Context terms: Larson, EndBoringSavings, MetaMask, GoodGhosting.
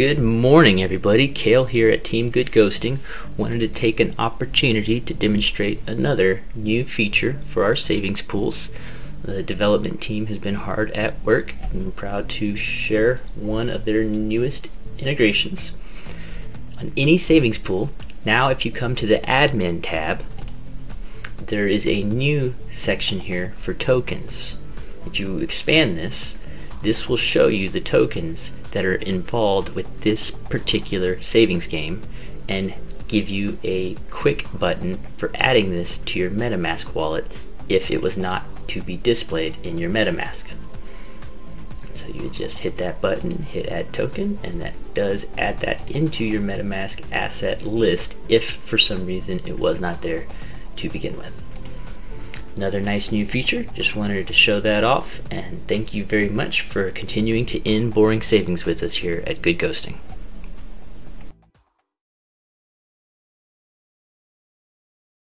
Good morning, everybody. Cale here at Team Good Ghosting. Wanted to take an opportunity to demonstrate another new feature for our savings pools. The development team has been hard at work, and I'm proud to share one of their newest integrations. On any savings pool, now if you come to the admin tab, there is a new section here for tokens. If you expand this will show you the tokens that are involved with this particular savings game and give you a quick button for adding this to your MetaMask wallet if it was not to be displayed in your MetaMask. So you just hit that button, hit add token, and that does add that into your MetaMask asset list if for some reason it was not there to begin with. Another nice new feature, just wanted to show that off, and thank you very much for continuing to end boring savings with us here at Good Ghosting.